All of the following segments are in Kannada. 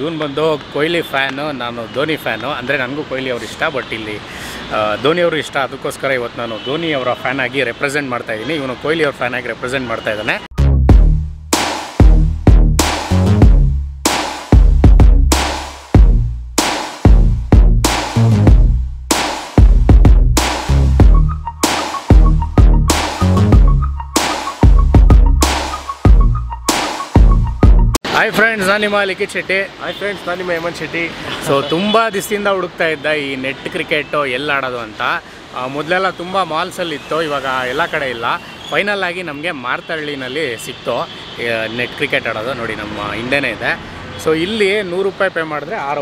ಇವನು ಬಂದು ಕೊಹ್ಲಿ ಫ್ಯಾನು, ನಾನು ಧೋನಿ ಫ್ಯಾನು. ಅಂದರೆ ನನಗೂ ಕೊಹ್ಲಿ ಅವರು ಇಷ್ಟ, ಬಟ್ ಇಲ್ಲಿ ಧೋನಿಯವರು ಇಷ್ಟ. ಅದಕ್ಕೋಸ್ಕರ ಇವತ್ತು ನಾನು ಧೋನಿಯವರ ಫ್ಯಾನಾಗಿ ರೆಪ್ರೆಸೆಂಟ್ ಮಾಡ್ತಾಯಿದ್ದೀನಿ. ಇವನು ಕೊಹ್ಲಿಯವ್ರ ಫ್ಯಾನಾಗಿ ರೆಪ್ರೆಸೆಂಟ್ ಮಾಡ್ತಾ ಇದ್ದಾನೆ. ಹಾಯ್ ಫ್ರೆಂಡ್ಸ್, ನಾನು ನಿಮ್ಮ ಲಿಖಿತ್ ಶೆಟ್ಟಿ. ಹಾಯ್ ಫ್ರೆಂಡ್ಸ್, ನಾನು ನಿಮ್ಮ ಹೇಮಂತ್ ಶೆಟ್ಟಿ. ಸೊ ತುಂಬ ದಿವಸದಿಂದ ಹುಡುಕ್ತಾ ಇದ್ದ ಈ ನೆಟ್ ಕ್ರಿಕೆಟು ಎಲ್ಲಾಡೋದು ಅಂತ. ಮೊದಲೆಲ್ಲ ತುಂಬ ಮಾಲ್ಸಲ್ಲಿತ್ತು, ಇವಾಗ ಎಲ್ಲ ಕಡೆ ಇಲ್ಲ. ಫೈನಲ್ ಆಗಿ ನಮಗೆ ಮಾರ್ತಳ್ಳಿನಲ್ಲಿ ಸಿಕ್ತು ನೆಟ್ ಕ್ರಿಕೆಟ್ ಆಡೋದು. ನೋಡಿ, ನಮ್ಮ ಹಿಂದೆನೇ ಇದೆ. ಸೊ ಇಲ್ಲಿ ₹100 ಪೇ ಮಾಡಿದ್ರೆ 5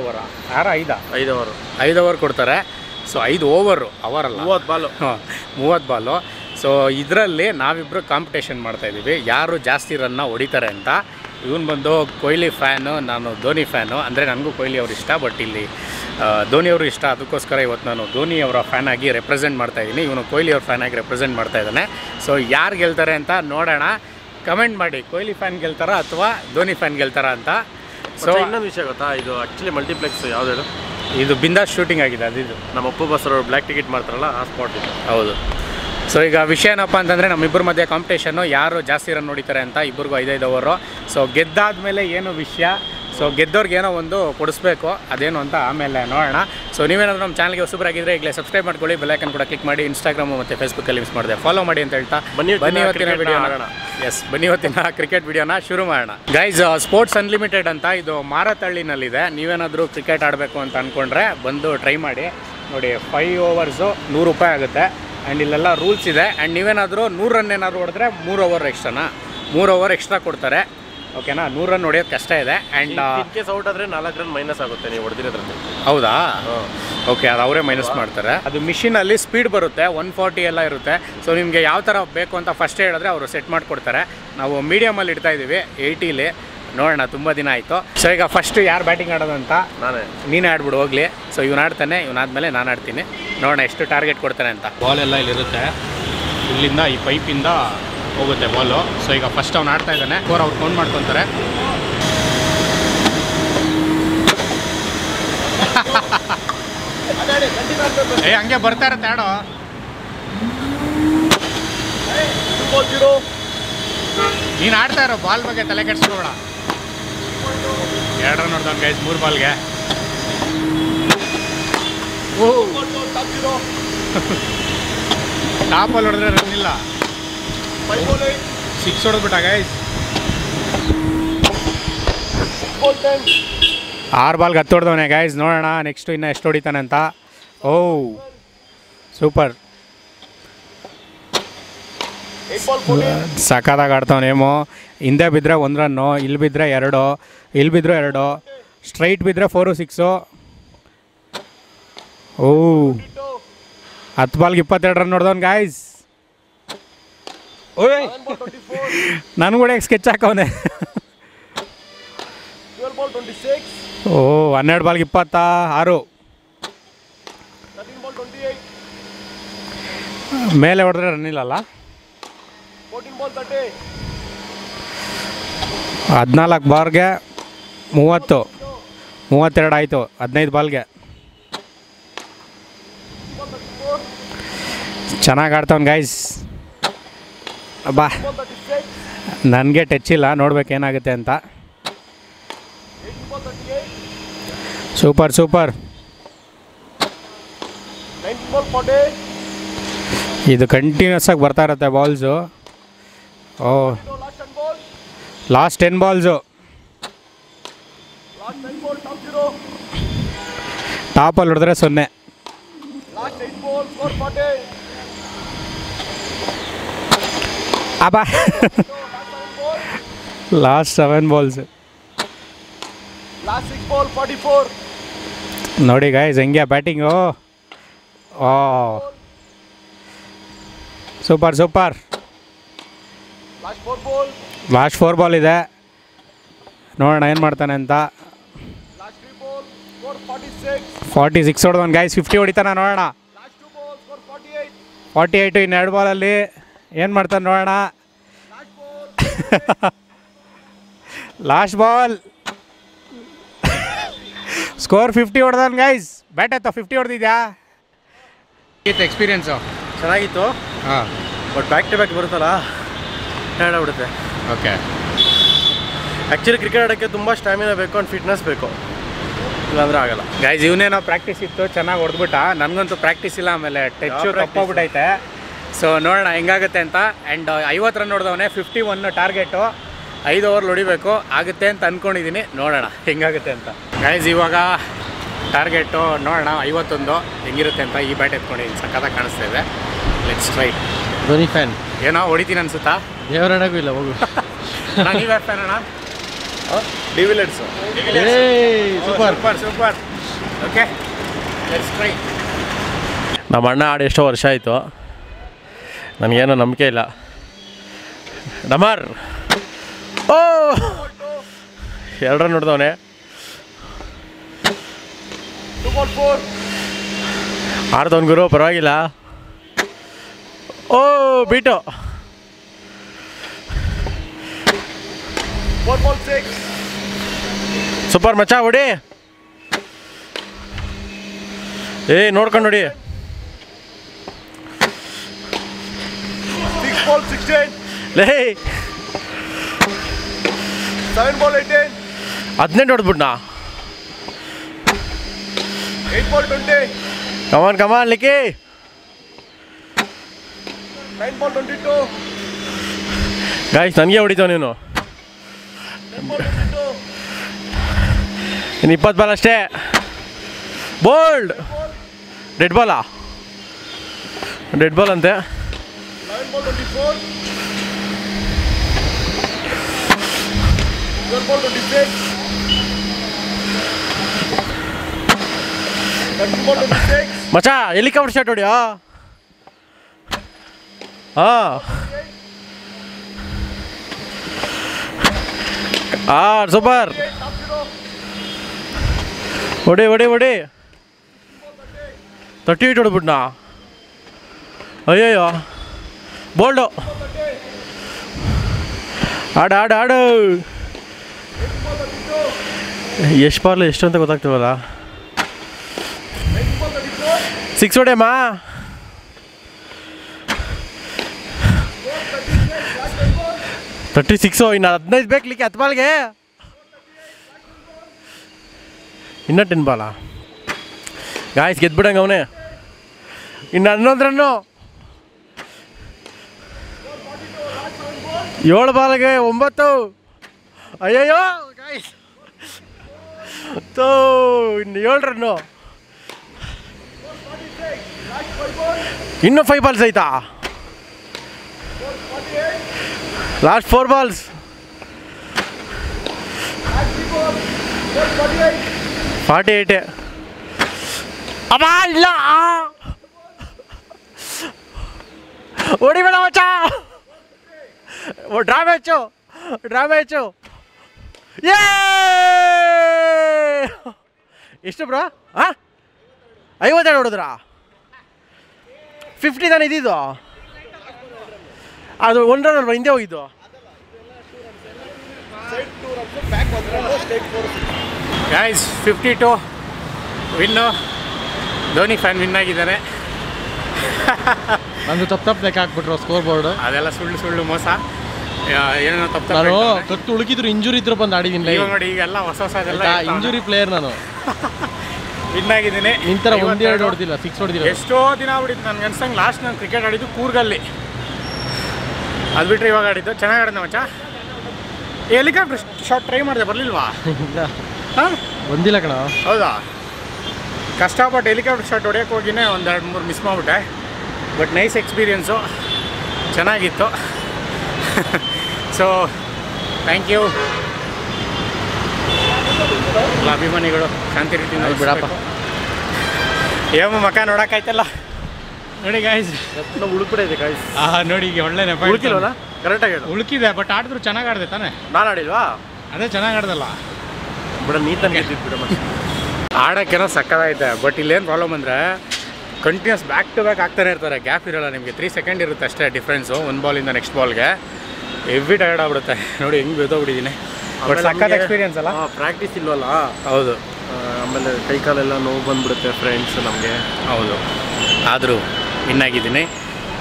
ಓವರ್ ಕೊಡ್ತಾರೆ. ಸೊ 5 ಓವರು, ಅವರಲ್ಲ, 30 ಬಾಲು. ಹಾಂ, 30 ಬಾಲು. ಸೊ ಇದರಲ್ಲಿ ನಾವಿಬ್ಬರು ಕಾಂಪಿಟೇಷನ್ ಮಾಡ್ತಾಯಿದ್ದೀವಿ, ಯಾರು ಜಾಸ್ತಿ ರನ್ನ ಹೊಡಿತಾರೆ ಅಂತ. ಇವನು ಬಂದು ಕೊಹ್ಲಿ ಫ್ಯಾನು, ನಾನು ಧೋನಿ ಫ್ಯಾನು. ಅಂದರೆ ನನಗೂ ಕೊಹ್ಲಿ ಅವರು ಇಷ್ಟ, ಬಟ್ ಇಲ್ಲಿ ಧೋನಿಯವರು ಇಷ್ಟ. ಅದಕ್ಕೋಸ್ಕರ ಇವತ್ತು ನಾನು ಧೋನಿಯವರ ಫ್ಯಾನಾಗಿ ರೆಪ್ರೆಸೆಂಟ್ ಮಾಡ್ತಾಯಿದ್ದೀನಿ. ಇವನು ಕೊಹ್ಲಿಯವ್ರ ಫ್ಯಾನಾಗಿ ರೆಪ್ರೆಸೆಂಟ್ ಮಾಡ್ತಾ ಇದ್ದಾನೆ. ಸೊ ಯಾರು ಗೆಲ್ತಾರೆ ಅಂತ ನೋಡೋಣ. ಕಮೆಂಟ್ ಮಾಡಿ, ಕೊಹ್ಲಿ ಫ್ಯಾನ್ ಗೆಲ್ತಾರಾ ಅಥವಾ ಧೋನಿ ಫ್ಯಾನ್ ಗೆಲ್ತಾರಾ ಅಂತ. ಸೊ ಇನ್ನೊಂದು ವಿಷಯ ಗೊತ್ತಾ, ಇದು ಆ್ಯಕ್ಚುಲಿ ಮಲ್ಟಿಪ್ಲೆಕ್ಸ್ ಯಾವುದು, ಇದು ಬಿಂದಾ ಶೂಟಿಂಗ್ ಆಗಿದೆ. ಅದಿದು ನಮ್ಮ ಅಪ್ಪು ಬಸ್ರವ್ರು ಬ್ಲ್ಯಾಕ್ ಟಿಕೆಟ್ ಮಾಡ್ತಾರಲ್ಲ, ಆ ಸ್ಪಾಟ್ ಇದು. ಹೌದು. ಸೊ ಈಗ ವಿಷಯ ಏನಪ್ಪ ಅಂತಂದರೆ, ನಮ್ಮಿಬ್ಬರ ಮಧ್ಯೆ ಕಾಂಪಿಟೇಷನ್ನು, ಯಾರು ಜಾಸ್ತಿ ರನ್ ನೋಡಿತಾರೆ ಅಂತ. ಇಬ್ಬರಿಗೂ 5 ಓವರು. ಸೊ ಗೆದ್ದಾದಮೇಲೆ ಏನು ವಿಷಯ, ಸೊ ಗೆದ್ದವ್ರಿಗೆ ಏನೋ ಒಂದು ಕೊಡಿಸ್ಬೇಕು, ಅದೇನು ಅಂತ ಆಮೇಲೆ ನೋಡೋಣ. ಸೊ ನೀವೇನಾದರೂ ನಮ್ಮ ಚಾನಲ್ಗೆ ಹೊಸಬರಾಗಿದ್ದರೆ ಈಗಲೇ ಸಬ್ಸ್ಕ್ರೈಬ್ ಮಾಡ್ಕೊಳ್ಳಿ, ಬೆಲೈಕನ್ ಕೂಡ ಕ್ಲಿಕ್ ಮಾಡಿ. ಇನ್ಸ್ಟಾಗ್ರಾಮು ಮತ್ತು ಫೇಸ್ಬುಕ್ಕಲ್ಲಿ ಯೂಸ್ ಮಾಡಿದೆ, ಫಾಲೋ ಮಾಡಿ ಅಂತ ಹೇಳ್ತಾ ಬನ್ನಿ ಇವತ್ತಿನ ವಿಡಿಯೋ ಮಾಡೋಣ. ಎಸ್, ಬನ್ನಿ ಇವತ್ತಿನ ಕ್ರಿಕೆಟ್ ವಿಡಿಯೋನ ಶುರು ಮಾಡೋಣ. ಗೈಸ್, ಸ್ಪೋರ್ಟ್ಸ್ ಅನ್ಲಿಮಿಟೆಡ್ ಅಂತ ಇದು ಮಾರತಹಳ್ಳಿನಲ್ಲಿದೆ. ನೀವೇನಾದರೂ ಕ್ರಿಕೆಟ್ ಆಡಬೇಕು ಅಂತ ಅಂದ್ಕೊಂಡ್ರೆ ಬಂದು ಟ್ರೈ ಮಾಡಿ. ನೋಡಿ, 5 ಓವರ್ಸು ₹100 ಆಗುತ್ತೆ. ಆ್ಯಂಡ್ ಇಲ್ಲೆಲ್ಲ ರೂಲ್ಸ್ ಇದೆ. ಆ್ಯಂಡ್ ನೀವೇನಾದರೂ 100 ರನ್ ಏನಾದರೂ ಹೊಡೆದ್ರೆ 3 ಓವರ್ ಎಕ್ಸ್ಟ್ರಾನಾ, 3 ಓವರ್ ಎಕ್ಸ್ಟ್ರಾ ಕೊಡ್ತಾರೆ. ಓಕೆನಾ, 100 ರನ್ ಹೊಡೆಯೋದು ಕಷ್ಟ ಇದೆ. ಆ್ಯಂಡ್ ಕೇಸ್ ಔಟ್ ಆದರೆ 4 ರನ್ ಮೈನಸ್ ಆಗುತ್ತೆ ನೀವು ಹೊಡೆದಿರೋದ್ರಲ್ಲಿ. ಹೌದಾ, ಓಕೆ, ಅದು ಅವರೇ ಮೈನಸ್ ಮಾಡ್ತಾರೆ. ಅದು ಮಿಷಿನಲ್ಲಿ ಸ್ಪೀಡ್ ಬರುತ್ತೆ, 140 ಎಲ್ಲ ಇರುತ್ತೆ. ಸೊ ನಿಮಗೆ ಯಾವ ಥರ ಬೇಕು ಅಂತ ಫಸ್ಟೇ ಹೇಳಿದ್ರೆ ಅವರು ಸೆಟ್ ಮಾಡಿಕೊಡ್ತಾರೆ. ನಾವು ಮೀಡಿಯಮಲ್ಲಿ ಇಡ್ತಾ ಇದ್ದೀವಿ, 80ಲಿ. ನೋಡೋಣ, ತುಂಬ ದಿನ ಆಯಿತು. ಸೊ ಈಗ ಫಸ್ಟ್ ಯಾರು ಬ್ಯಾಟಿಂಗ್ ಆಡೋದು ಅಂತ. ನಾನೇ. ನೀನು ಆಡ್ಬಿಡು, ಹೋಗಲಿ. ಸೊ ಇವ್ನು ಆಡ್ತಾನೆ, ಇವನಾದ್ಮೇಲೆ ನಾನು ಆಡ್ತೀನಿ. ನೋಡೋಣ ಎಷ್ಟು ಟಾರ್ಗೆಟ್ ಕೊಡ್ತಾನೆ ಅಂತ. ಬಾಲೆಲ್ಲ ಇಲ್ಲಿರುತ್ತೆ, ಇಲ್ಲಿಂದ ಈ ಪೈಪಿಂದ ಹೋಗುತ್ತೆ ಬಾಲು. ಸೊ ಈಗ ಫಸ್ಟ್ ಅವ್ನು ಆಡ್ತಾ ಇದ್ದಾನೆ. ಸ್ಕೋರ್ ಅವ್ರು ಕೌಂಟ್ ಮಾಡ್ಕೊತಾರೆ. ಏ, ಹಂಗೆ ಬರ್ತಾ ಇರತ್ತೆ, ಆಡೋ. ನೀನು ಆಡ್ತಾ ಇರೋ ಬಾಲ್ ಬಗ್ಗೆ ತಲೆ ಕೆಡಿಸ್ಕೋಬೇಡ. 2 ರನ್ ಹೊಡೆದವ್ನು ಗೈಸ್, 3 ಬಾಲ್ಗೆ. ಟಾಪಲ್ಲಿ ಹೊಡೆದ್ರೆ ರನ್ ಇಲ್ಲ. 6 ಹೊಡೆದ್ಬಿಟ್ಟ ಗೈಸ್. 6 ಬಾಲ್ಗೆ 10 ಹೊಡೆದವನೇ ಗೈಸ್. ನೋಡೋಣ ನೆಕ್ಸ್ಟು ಇನ್ನು ಎಷ್ಟು ಹೊಡಿತಾನೆ ಅಂತ. ಓ ಸೂಪರ್, ಸಖತ್ತಾಗಿ ಆಡ್ತಾವನೇಮೋ. ಹಿಂದೆ ಬಿದ್ದರೆ 1 ರನ್ನು, ಇಲ್ಲಿ ಬಿದ್ದರೆ 2, ಇಲ್ಲಿ ಬಿದ್ದರೆ 2, ಸ್ಟ್ರೈಟ್ ಬಿದ್ದರೆ 4, 6. ಓ, 10 ಬಾಲ್ಗೆ 22 ರನ್ ನೋಡ್ದವನು ಗಾಯ್ಸ್. ಓಯ್, ನಾನು ಕೂಡ ಸ್ಕೆಚ್ ಹಾಕವನೆ. ಓ, 12 ಬಾಲ್ಗೆ 26. ಮೇಲೆ ಹೊಡೆದ್ರೆ ರನ್ ಇಲ್ಲಲ್ಲ. 14 ಬಾಲ್ಗೆ 30, 32 ಆಯಿತು. 15 ಬಾಲ್ಗೆ ಚೆನ್ನಾಗಿ ಆಡ್ತಾವನು ಗೈಸ್. ಬಾ, ನನಗೆ ಟಚ್ ಇಲ್ಲ, ನೋಡ್ಬೇಕು ಏನಾಗುತ್ತೆ ಅಂತ. ಸೂಪರ್ ಸೂಪರ್, ಇದು ಕಂಟಿನ್ಯೂಸ್ ಆಗಿ ಬರ್ತಾ ಇರುತ್ತೆ ಬಾಲ್ಸು. ಓ, ಲಾಸ್ಟ್ 10 ಬಾಲ್ಸು ಟಾಪಲ್ಲಿ ಹೊಡೆದ್ರೆ 0. ಅಬ್ಬಾ, ಲಾಸ್ಟ್ 7 ಬಾಲ್ಸ್. ನೋಡಿ ಗೈಸ್ ಹೆಂಗೆ ಬ್ಯಾಟಿಂಗು. ಓ, ಸೂಪರ್ ಸೂಪರ್. ಲಾಸ್ಟ್ 4 ಬಾಲ್ ಇದೆ, ನೋಡೋಣ ಏನು ಮಾಡ್ತಾನೆ ಅಂತ. 46 ಹೊಡೆದವನು ಗೈಸ್. 50 ಹೊಡಿತಾನೆ, ನೋಡೋಣ. 48, ಇನ್ನು 2 ಬಾಲಲ್ಲಿ ಏನು ಮಾಡ್ತಾನೆ ನೋಡೋಣ. ಲಾಸ್ಟ್ ಬಾಲ್ ಸ್ಕೋರ್ 50 ಹೊಡೆದಾನ ಗೈಸ್. ಬ್ಯಾಟ್ ಆಯ್ತು 50 ಹೊಡೆದಿದ್ಯಾ? ಏಟ್ ಎಕ್ಸ್ಪೀರಿಯನ್ಸು ಚೆನ್ನಾಗಿತ್ತು. ಹಾಂ ಬಟ್ ಬ್ಯಾಕ್ ಟು ಬ್ಯಾಕ್ ಬರುತ್ತಲ್ಲ ಬಿಡುತ್ತೆ. ಓಕೆ ಆ್ಯಕ್ಚುಲಿ ಕ್ರಿಕೆಟ್ ಆಡೋಕ್ಕೆ ತುಂಬ ಸ್ಟ್ಯಾಮಿನಾ ಬೇಕು ಆ್ಯಂಡ್ ಫಿಟ್ನೆಸ್ ಬೇಕು, ಇಲ್ಲಾಂದರೆ ಆಗಲ್ಲ ಗೈಸ್. ಇವನೇನೋ ಪ್ರಾಕ್ಟೀಸ್ ಇತ್ತು, ಚೆನ್ನಾಗಿ ಹೊಡೆದ್ಬಿಟ್ಟ. ನನಗಂತೂ ಪ್ರಾಕ್ಟೀಸ್ ಇಲ್ಲ, ಆಮೇಲೆ ಟಚ್ಚು ತಪ್ಪೋಗ್ಬಿಟ್ಟೈತೆ. ಸೊ ನೋಡೋಣ ಹೆಂಗಾಗುತ್ತೆ ಅಂತ. ಆ್ಯಂಡ್ 50 ರನ್ ಹೊಡೆದವನೇ, 51 ಟಾರ್ಗೆಟು, 5 ಓವರ್ ಹೊಡಿಬೇಕು ಆಗುತ್ತೆ ಅಂತ ಅಂದ್ಕೊಂಡಿದ್ದೀನಿ. ನೋಡೋಣ ಹೆಂಗಾಗುತ್ತೆ ಅಂತ ಗೈಸ್. ಇವಾಗ ಟಾರ್ಗೆಟು ನೋಡೋಣ 51 ಹೆಂಗಿರುತ್ತೆ ಅಂತ. ಈ ಬ್ಯಾಟ್ ಎತ್ಕೊಂಡಿದ್ದೀನಿ, ಸಖತ್ತಾಗಿ ಕಾಣಿಸ್ತಾ ಇದೆ. Let's try. ಧೋನಿ ಫ್ಯಾನ್ ಏನೋ ಹೊಡಿತೀನಿ ಅನಿಸುತ್ತಾ? ದೇವರಣಗೂ ಇಲ್ಲ ಹೋಗು. ನೀವ್ಯಾ ಫ್ಯಾನ್ ಅಣ್ಣ? De Villiers. Super super. Okay let's try. ನಮ್ಮ ಅಣ್ಣ ಆಡಿ ಎಷ್ಟೋ ವರ್ಷ ಆಯಿತು, ನನಗೇನೋ ನಂಬಿಕೆ ಇಲ್ಲ. ನಮರ್ ಓ 2 ರನ್ ಹೊಡೆದವನೇ. ಆಡ್ದವನ್ ಗುರು, ಪರವಾಗಿಲ್ಲ. ಓ ಬಿಟು. ಸೂಪರ್ ಮಚ್ಚಾ, ಹೊಡಿ. ಏ ನೋಡ್ಕೊಂಡು ಹೊಡಿ. ಹದಿನೆಂಟು ಹೊಡೆದ್ಬಿಟ್ನಾ? Come on come on ಲಿಕ್ಕಿ. 9 ball 22 ಗೈಸ್, ನನಗೆ ಹೊಡಿತವ ನೀನು. ಇನ್ನು 20 ಬಾಲ್ ಅಷ್ಟೇ. ಬೋಲ್ಡ್. ಡೆಡ್ ಬಾಲಾ? ಡೆಡ್ ಬಾಲ್ ಅಂತೆ. 9 ball 24 ಮಚಾ ಹೆಲಿಕಾಪ್ಟರ್ ಶಾಟ್ ಹೊಡಿಯಾ? ಹಾಂ ಸೂಪರ್. ಹೊಡಿ ಹೊಡಿ ಹೊಡಿ. 38 ಹೊಡ್ಬಿಟ್ನಾ? ಅಯ್ಯಯ್ಯೋ. ಬೋಲ್ಡು. ಆಡು ಆಡು ಆಡು. ಎಷ್ಟು ಬಾಲ್ ಎಷ್ಟು ಅಂತ ಗೊತ್ತಾಗ್ತೀವಲ್ಲ. 6 ಹೊಡೆಯಮ್ಮ. ಥರ್ಟಿ 6. ಇನ್ನು 15 ಬೇಕಲಿಕ್ಕೆ 10 ಬಾಲ್ಗೆ. ಇನ್ನೂ 10 ಬಾಲ ಗಾಯ್ಸ್, ಗೆದ್ಬಿಡಂಗೆ ಅವನೇ. ಇನ್ನು 11 ರನ್ನು. 7 ಬಾಲ್ಗೆ 9. ಅಯ್ಯಯ್ಯೋ ಗಾಯ್ಸ್, ತೋ ಇನ್ನು 7 ರನ್ನು. ಇನ್ನೂ 5 ಬಾಲ್ಸ್ ಆಯ್ತಾ? Last 4 balls. 48. ಅಮ್ಮ ಇಲ್ಲ, ಹೊಡಿಬೇಡ ಮಚ್ಚಾ. Draw match, draw match. ಏ ಎಷ್ಟು ಬ್ರೋ? ಹಾಂ 52 ಹೊಡಿದ್ರಾ? 50 ನಾನು ಇದ್ದಿದ್ದು. ಅದು 1 ರನ್ ಅಲ್ವಾ ಹಿಂದೆ ಹೋಗಿದ್ದು? Guys 52 win. Dhoni fan win ಆಗಿದ್ದಾರೆ. ನಂದು ತಪ್ಪು ತಪ್ಪು ಲೆಕ್ಕ ಹಾಕ್ಬಿಟ್ರು ಸ್ಕೋರ್ ಬೋರ್ಡ್. ಅದೆಲ್ಲ ಸುಳ್ಳು ಸುಳ್ಳು ಮೋಸ. ಏನೇನೋ ತಪ್ಪು ತಪ್ಪು ಉಳುಕಿದ್ರು. ಇಂಜುರಿ ಇದ್ರು ಬಂದು ಆಡಿದ್ದೀನಿ ನೋಡಿ. ಈಗೆಲ್ಲ ಹೊಸ ಹೊಸದೆಲ್ಲ ಇಂಜುರಿ ಪ್ಲೇಯರ್. ನಾನು ವಿನ್ ಆಗಿದ್ದೀನಿ. ಇಂಥರ 1-2 ಹೊಡೆದಿಲ್ಲ, 6 ಹೊಡೆದಿಲ್ಲ. ಎಷ್ಟೋ ದಿನ ಆಗ್ಬಿಟ್ಟಿತ್ತು ನನ್ಗೆ ಅನ್ಸಂಗೆ. ಲಾಸ್ಟ್ ನಾನು ಕ್ರಿಕೆಟ್ ಆಡಿದ್ದು ಕೂರ್ಗಲ್ಲಿ, ಅದು ಬಿಟ್ಟರೆ ಇವಾಗ ಆಡಿದ್ದು ಚೆನ್ನಾಗಿ ಆಡಿದ್ನ ಮಚ್ಚಾ. ಹೆಲಿಕಾಪ್ಟರ್ ಶಾಟ್ ಟ್ರೈ ಮಾಡಿದೆ, ಬರಲಿಲ್ವಾ? ಹಾಂ ಬಂದಿಲ್ಲ ಕಣ. ಹೌದಾ? ಕಷ್ಟಪಟ್ಟು ಹೆಲಿಕಾಪ್ಟರ್ ಶಾಟ್ ಹೊಡೆಯೋಕ್ಕೆ ಹೋಗಿನೇ 1-2-3 ಮಿಸ್ ಮಾಡಿಬಿಟ್ಟೆ. ಬಟ್ ನೈಸ್ ಎಕ್ಸ್ಪೀರಿಯೆನ್ಸು, ಚೆನ್ನಾಗಿತ್ತು. ಸೊ ಥ್ಯಾಂಕ್ ಯು ಎಲ್ಲ ಅಭಿಮಾನಿಗಳು. ಶಾಂತಿ ರೀತಿಯಿಂದ ಬಿಡಪ್ಪ. ಏಮ ಮಕ್ಕ ನೋಡೋಕ್ಕಾಯ್ತಲ್ಲ ನೋಡಿ ಗಾಯ್ಸ್. ಉಳುಕಿದೆ ಗಾಯ್ಸ್. ಹಾಂ ನೋಡಿ ಈಗ ಒಳ್ಳೆ ನೆಪ. ಉಳುಕಿಲ್ವಲ್ಲ? ಕರೆಕ್ಟಾಗಿ ಉಳುಕಿದೆ. ಬಟ್ ಆಡಿದ್ರು ಚೆನ್ನಾಗಿ ಆಡಿದೆ ತಾನೆ? ನಾನು ಆಡಿಲ್ವಾ? ಅದೇ ಚೆನ್ನಾಗಿ ಆಡ್ದಲ್ಲ ಬಿಡ. ನೀತಾನೆ ಬಿಡಮ್ಮ. ಆಡೋಕ್ಕೇನೋ ಸಕ್ಕದಾಗಿದೆ. ಬಟ್ ಇಲ್ಲೇನು ಪ್ರಾಬ್ಲಮ್ ಅಂದರೆ ಕಂಟಿನ್ಯೂಸ್ ಬ್ಯಾಕ್ ಟು ಬ್ಯಾಕ್ ಆಗ್ತಾನೆ ಇರ್ತಾರೆ. ಗ್ಯಾಪ್ ಇರೋಲ್ಲ ನಿಮಗೆ. 3 ಸೆಕೆಂಡ್ ಇರುತ್ತೆ ಅಷ್ಟೇ ಡಿಫ್ರೆನ್ಸು ಒಂದು ಬಾಲಿಂದ ನೆಕ್ಸ್ಟ್ ಬಾಲ್ಗೆ. ಎವ್ರಿ ಟೈರ್ಡ್ ಆಗ್ಬಿಡುತ್ತೆ ನೋಡಿ. ಹೆಂಗೆ ಬೆದೋಗ್ಬಿಟ್ಟಿದ್ದೀನಿ. ಬಟ್ ಸಕ್ಕತ್ ಎಕ್ಸ್ಪೀರಿಯನ್ಸ್ ಅಲ್ಲ. ಪ್ರಾಕ್ಟೀಸ್ ಇಲ್ವಲ್ಲ. ಹೌದು. ಆಮೇಲೆ ಕೈಕಾಲೆಲ್ಲ ನೋವು ಬಂದ್ಬಿಡುತ್ತೆ ಫ್ರೆಂಡ್ಸ್ ನಮಗೆ. ಹೌದು, ಆದರೂ ವಿನ್ನಾಗಿದ್ದೀನಿ.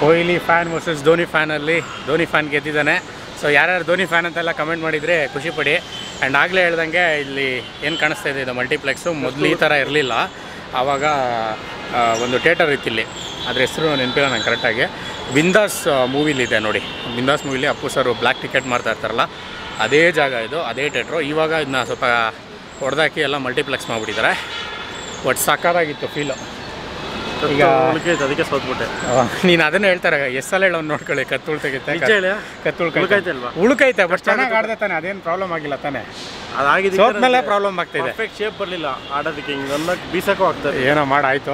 ಕೊಹ್ಲಿ ಫ್ಯಾನ್ ವರ್ಸಸ್ ಧೋನಿ ಫ್ಯಾನಲ್ಲಿ ಧೋನಿ ಫ್ಯಾನ್ ಗೆದ್ದಿದ್ದಾನೆ. ಸೊ ಯಾರ್ಯಾರು ಧೋನಿ ಫ್ಯಾನ್ ಅಂತೆಲ್ಲ ಕಮೆಂಟ್ ಮಾಡಿದರೆ ಖುಷಿಪಡಿ. ಆ್ಯಂಡ್ ಆಗಲೇ ಹೇಳ್ದಂಗೆ ಇಲ್ಲಿ ಏನು ಕಾಣಿಸ್ತಾ ಇದೆ, ಇದು ಮಲ್ಟಿಪ್ಲೆಕ್ಸು ಮೊದಲು ಈ ಥರ ಇರಲಿಲ್ಲ. ಆವಾಗ ಒಂದು ಥಿಯೇಟರ್ ಇತ್ತು ಇಲ್ಲಿ, ಅದ್ರ ಹೆಸರು ನೆನಪಿಲ್ಲ ನಾನು ಕರೆಕ್ಟಾಗಿ. ಬಿಂದಾಸ್ ಮೂವಿಲಿದೆ ನೋಡಿ, ಬಿಂದಾಸ್ ಮೂವಿಲಿ ಅಪ್ಪು ಸರ್ ಬ್ಲ್ಯಾಕ್ ಟಿಕೆಟ್ ಮಾಡ್ತಾ ಇರ್ತಾರಲ್ಲ, ಅದೇ ಜಾಗ ಇದು, ಅದೇ ಥಿಯೇಟ್ರು. ಇವಾಗ ಇದನ್ನ ಸ್ವಲ್ಪ ಹೊಡೆದಾಕಿ ಎಲ್ಲ ಮಲ್ಟಿಪ್ಲೆಕ್ಸ್ ಮಾಡಿಬಿಟ್ಟಿದ್ದಾರೆ. ಒಟ್ಟು ಸಾಕಾಗಿತ್ತು ಫೀಲು. ಈಗ ಅದಕ್ಕೆ ಸೋತ್ಬಿಟ್ಟೆ ನೀನು. ಅದನ್ನು ಹೇಳ್ತಾರೆ ಎಸ್ ಎಲ್ ಹೇಳೋನು ನೋಡ್ಕೊಳ್ಳಿ, ಕತ್ತುಳ್ ತೆಗಿತೆ, ಕತ್ತುಳ್ಕೈತಲ್ವಾ ಉಳುಕೈತೆ, ಬಟ್ ಚೆನ್ನಾಗಿ ಆಡ್ದೆ ತಾನೆ, ಅದೇನು ಪ್ರಾಬ್ಲಮ್ ಆಗಿಲ್ಲ ತಾನೆ. ಅದಾಗಿದೆ ಸೋತ್ಮೇಲೆ ಪ್ರಾಬ್ಲಮ್ ಆಗ್ತಿದೆ. ಪರ್ಫೆಕ್ಟ್ ಶೇಪ್ ಬರಲಿಲ್ಲ ಆಡೋದಕ್ಕೆ, ಹಿಂಗೆ ನನ್ನ ಬೀಸಕ್ಕೂ ಆಗ್ತದೆ. ಏನೋ ಮಾಡಾಯಿತು.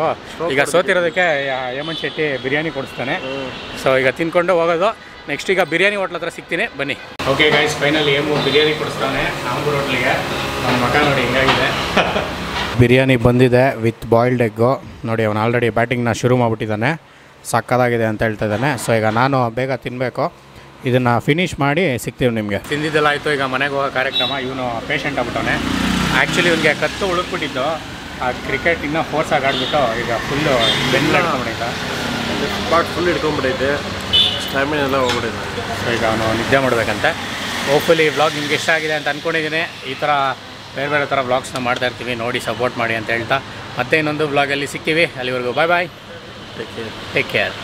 ಈಗ ಸೋತಿರೋದಕ್ಕೆ ಹೇಮಂತ್ ಶೆಟ್ಟಿ ಬಿರಿಯಾನಿ ಕೊಡಿಸ್ತಾನೆ. ಸೊ ಈಗ ತಿನ್ಕೊಂಡು ಹೋಗೋದು. ನೆಕ್ಸ್ಟ್ ಈಗ ಬಿರಿಯಾನಿ ಹೋಟ್ಲ್ ಹತ್ರ ಸಿಗ್ತೀನಿ, ಬನ್ನಿ. Okay guys, final Hemu biryani ಕೊಡಿಸ್ತಾನೆ ನಾಂಬೂರು ಹೋಟ್ಲಿಗೆ. ನನ್ನ ಮಕ ನೋಡಿ ಹಿಂಗಾಗಿದೆ. ಬಿರಿಯಾನಿ ಬಂದಿದೆ ವಿತ್ ಬಾಯ್ಲ್ಡ್ ಎಗ್ಗು ನೋಡಿ. ಅವನು ಆಲ್ರೆಡಿ ಬ್ಯಾಟಿಂಗ್ನ ಶುರು ಮಾಡಿಬಿಟ್ಟಿದ್ದಾನೆ, ಸಕ್ಕದಾಗಿದೆ ಅಂತ ಹೇಳ್ತಾ ಇದ್ದಾನೆ. ಸೊ ಈಗ ನಾನು ಬೇಗ ತಿನ್ನಬೇಕು, ಇದನ್ನು ಫಿನಿಷ್ ಮಾಡಿ ಸಿಗ್ತೀವಿ ನಿಮಗೆ. ತಿಂದಿದ್ದೆಲ್ಲ ಆಯಿತು, ಈಗ ಮನೆಗೆ ಹೋಗೋ ಕಾರ್ಯಕ್ರಮ. ಇವನು ಪೇಷಂಟ್ ಆಗ್ಬಿಟ್ಟವನೆ. ಆ್ಯಕ್ಚುಲಿ ಇವನಿಗೆ ಕತ್ತು ಉಳುಕ್ಬಿಟ್ಟಿದ್ದು, ಆ ಕ್ರಿಕೆಟ್ ಇನ್ನೂ ಫೋರ್ಸಾಗಿ ಆಡಿಬಿಟ್ಟು ಈಗ ಫುಲ್ಲು ಬೆನ್ನೆಲ್ಲ ಹಿಡ್ಕೊಂಡ್ಬಿಟ್ಟೈತೆ, ಸ್ಪಾಟ್ ಫುಲ್ ಹಿಡ್ಕೊಂಡ್ಬಿಟ್ಟೈತೆ, ಸ್ಟ್ಯಾಮಿನೆಲ್ಲ ಹೋಗ್ಬಿಟ್ಟಿದೆ. ಸೊ ಈಗ ಅವನು ನಿದ್ದೆ ಮಾಡಬೇಕಂತೆ. ಹೋಪ್ಫುಲಿ ವ್ಲಾಗ್ ನಿಮ್ಗೆ ಇಷ್ಟ ಆಗಿದೆ ಅಂತ ಅಂದ್ಕೊಂಡಿದ್ದೀನಿ. ಈ ಥರ ಬೇರೆ ಬೇರೆ ಥರ ವ್ಲಾಗ್ಸ್ನ ಮಾಡ್ತಾಯಿರ್ತೀವಿ, ನೋಡಿ ಸಪೋರ್ಟ್ ಮಾಡಿ ಅಂತ ಹೇಳ್ತಾ ಮತ್ತೆ ಇನ್ನೊಂದು ವ್ಲಾಗಲ್ಲಿ ಸಿಗ್ತೀವಿ. ಅಲ್ಲಿವರೆಗೂ ಬಾಯ್ ಬಾಯ್, ಟೇಕ್ ಕೇರ್.